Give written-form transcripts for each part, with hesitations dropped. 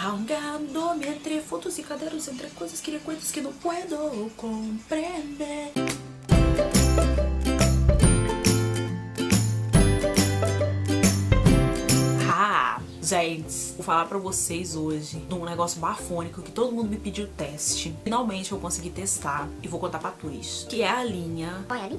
Ahogado, me entre fotos e cadernos, entre coisas, queria coisas que não puedo compreender. Gente, vou falar pra vocês hoje de um negócio bafônico que todo mundo me pediu teste. Finalmente eu consegui testar e vou contar pra Twitch. Que é a linha... Qual é a linha?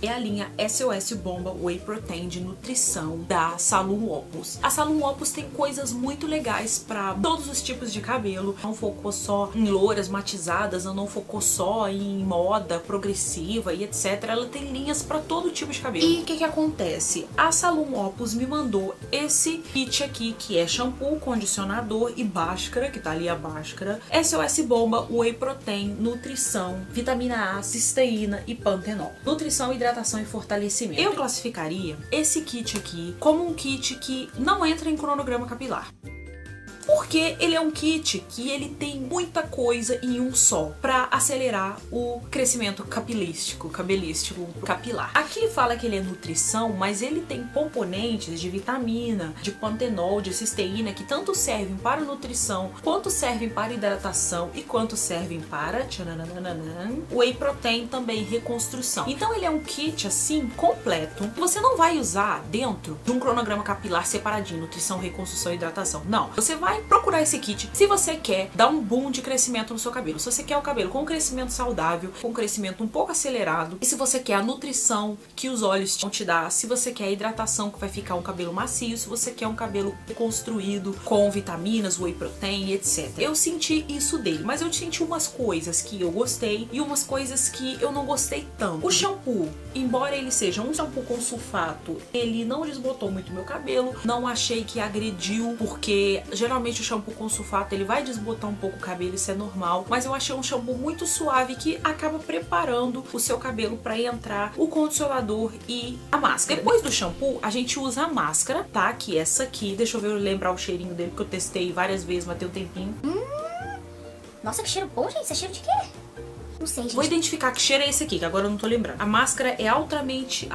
É a linha SOS Bomba Whey Protein de nutrição da Salon Opus. A Salon Opus tem coisas muito legais pra todos os tipos de cabelo. Não focou só em louras matizadas, não focou só em moda progressiva e etc. Ela tem linhas pra todo tipo de cabelo. E o que que acontece? A Salon Opus me mandou esse kit aqui, que é shampoo, condicionador e báscara, que tá ali a báscara. SOS Bomba Whey Protein, nutrição, vitamina A, cisteína e pantenol. Nutrição, hidratação e fortalecimento. Eu classificaria esse kit aqui como um kit que não entra em cronograma capilar. Porque ele é um kit que ele tem muita coisa em um só pra acelerar o crescimento capilístico, cabelístico, capilar. Aqui fala que ele é nutrição, mas ele tem componentes de vitamina, de pantenol, de cisteína, que tanto servem para nutrição, quanto servem para hidratação e quanto servem para whey protein, também reconstrução. Então ele é um kit assim, completo. Você não vai usar dentro de um cronograma capilar separadinho, nutrição, reconstrução e hidratação. Não, você vai procurar esse kit se você quer dar um boom de crescimento no seu cabelo. Se você quer o cabelo com um crescimento saudável, com um crescimento um pouco acelerado, e se você quer a nutrição que os óleos vão te dar, se você quer a hidratação que vai ficar um cabelo macio, se você quer um cabelo reconstruído com vitaminas, whey protein, etc. Eu senti isso dele, mas eu senti umas coisas que eu gostei e umas coisas que eu não gostei tanto. O shampoo, embora ele seja um shampoo com sulfato, ele não desbotou muito meu cabelo, não achei que agrediu, porque geralmente o shampoo com sulfato ele vai desbotar um pouco o cabelo, isso é normal, mas eu achei um shampoo muito suave que acaba preparando o seu cabelo para entrar o condicionador e a máscara. Depois do shampoo, a gente usa a máscara, tá? Que é essa aqui, deixa eu ver, eu lembrar o cheirinho dele, que eu testei várias vezes, mas tem um tempinho. Nossa, que cheiro bom, gente, isso é cheiro de quê? Não sei, gente. Vou identificar que cheiro é esse aqui, que agora eu não tô lembrando. A máscara é altamente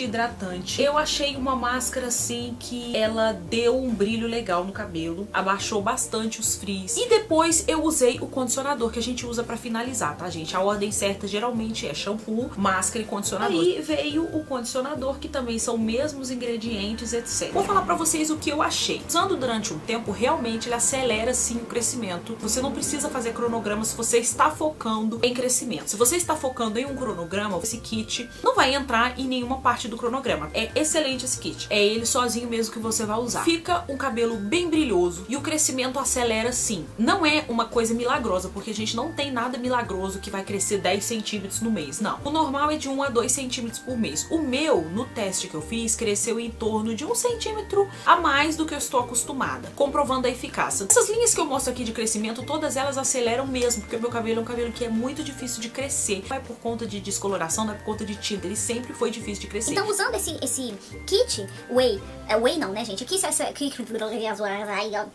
hidratante. Eu achei uma máscara assim que ela deu um brilho legal no cabelo, abaixou bastante os frizz. E depois eu usei o condicionador, que a gente usa pra finalizar, tá, gente? A ordem certa geralmente é shampoo, máscara e condicionador. Aí veio o condicionador, que também são os mesmos ingredientes, etc. Vou falar pra vocês o que eu achei. Usando durante um tempo, realmente ele acelera sim o crescimento. Você não precisa fazer cronograma se você está focando em crescimento. Se você está focando em um cronograma, esse kit não vai entrar em nenhuma parte do cronograma. É excelente esse kit. É ele sozinho mesmo que você vai usar. Fica um cabelo bem brilhoso e o crescimento acelera sim. Não é uma coisa milagrosa, porque a gente não tem nada milagroso que vai crescer 10 centímetros no mês, não. O normal é de 1 a 2 centímetros por mês. O meu, no teste que eu fiz, cresceu em torno de 1 centímetro a mais do que eu estou acostumada, comprovando a eficácia. Essas linhas que eu mostro aqui de crescimento, todas elas aceleram mesmo, porque o meu cabelo é um cabelo que é muito difícil de crescer. Não é por conta de descoloração, não é por conta de tinta, ele sempre foi difícil de crescer. Então, usando esse kit whey... whey não, né, gente? O que isso é...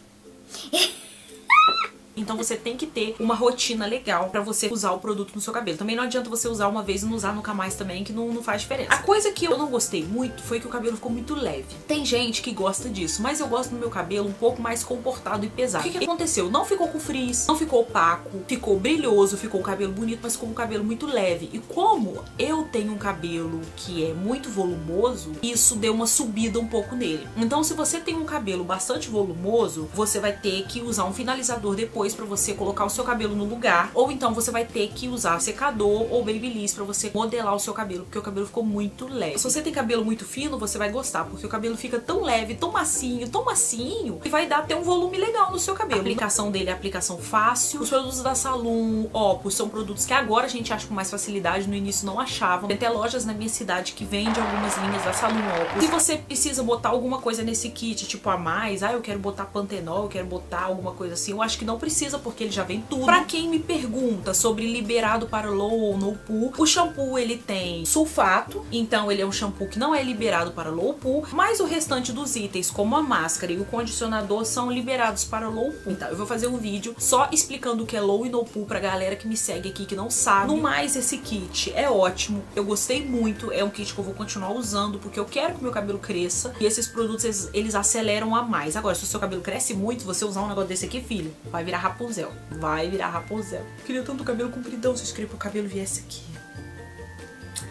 Então você tem que ter uma rotina legal pra você usar o produto no seu cabelo. Também não adianta você usar uma vez e não usar nunca mais também, que não faz diferença. A coisa que eu não gostei muito foi que o cabelo ficou muito leve. Tem gente que gosta disso, mas eu gosto do meu cabelo um pouco mais comportado e pesado. O que aconteceu? Não ficou com frizz, não ficou opaco, ficou brilhoso, ficou o cabelo bonito, mas ficou um cabelo muito leve. E como eu tenho um cabelo que é muito volumoso, isso deu uma subida um pouco nele. Então se você tem um cabelo bastante volumoso, você vai ter que usar um finalizador depois pra você colocar o seu cabelo no lugar, ou então você vai ter que usar secador ou babyliss pra você modelar o seu cabelo, porque o cabelo ficou muito leve. Se você tem cabelo muito fino, você vai gostar, porque o cabelo fica tão leve, tão macinho, que vai dar até um volume legal no seu cabelo. A aplicação dele é aplicação fácil. Os produtos da Salon Opus são produtos que agora a gente acha com mais facilidade, no início não achavam. Tem até lojas na minha cidade que vende algumas linhas da Salon Opus. Se você precisa botar alguma coisa nesse kit, tipo a mais, eu quero botar pantenol, eu quero botar alguma coisa assim, eu acho que não precisa. precisa porque ele já vem tudo. Pra quem me pergunta sobre liberado para low ou no pool, o shampoo ele tem sulfato, então ele é um shampoo que não é liberado para low pool, mas o restante dos itens, como a máscara e o condicionador, são liberados para low pool. Então eu vou fazer um vídeo só explicando o que é low e no pool pra galera que me segue aqui que não sabe. No mais, esse kit é ótimo, eu gostei muito, é um kit que eu vou continuar usando porque eu quero que meu cabelo cresça e esses produtos eles aceleram a mais. Agora, se o seu cabelo cresce muito, você usar um negócio desse aqui, filho, vai virar Rapunzel, vai virar Rapunzel. Eu queria tanto cabelo compridão, se eu escrever pro cabelo viesse aqui.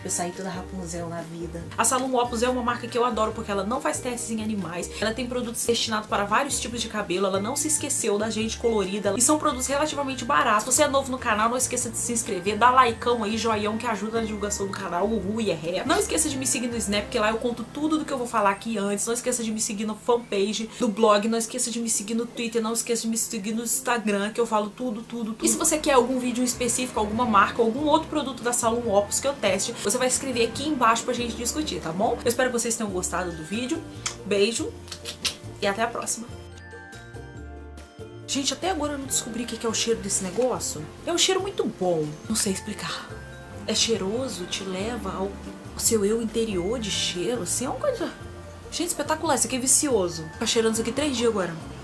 Eu saí toda Rapunzel na vida. A Salon Opus é uma marca que eu adoro porque ela não faz testes em animais. Ela tem produtos destinados para vários tipos de cabelo. Ela não se esqueceu da gente colorida. E são produtos relativamente baratos. Se você é novo no canal, não esqueça de se inscrever. Dá likeão aí, joião, que ajuda na divulgação do canal. Uhul, e é ré. Não esqueça de me seguir no Snap, porque lá eu conto tudo do que eu vou falar aqui antes. Não esqueça de me seguir no fanpage do blog. Não esqueça de me seguir no Twitter. Não esqueça de me seguir no Instagram, que eu falo tudo. E se você quer algum vídeo específico, alguma marca, algum outro produto da Salon Opus que eu teste, você vai escrever aqui embaixo pra gente discutir, tá bom? Eu espero que vocês tenham gostado do vídeo. Beijo e até a próxima. Gente, até agora eu não descobri o que é o cheiro desse negócio. É um cheiro muito bom, não sei explicar. É cheiroso, te leva ao seu eu interior de cheiro, assim, é uma coisa... Gente, espetacular, isso aqui é vicioso. Tá cheirando isso aqui 3 dias agora.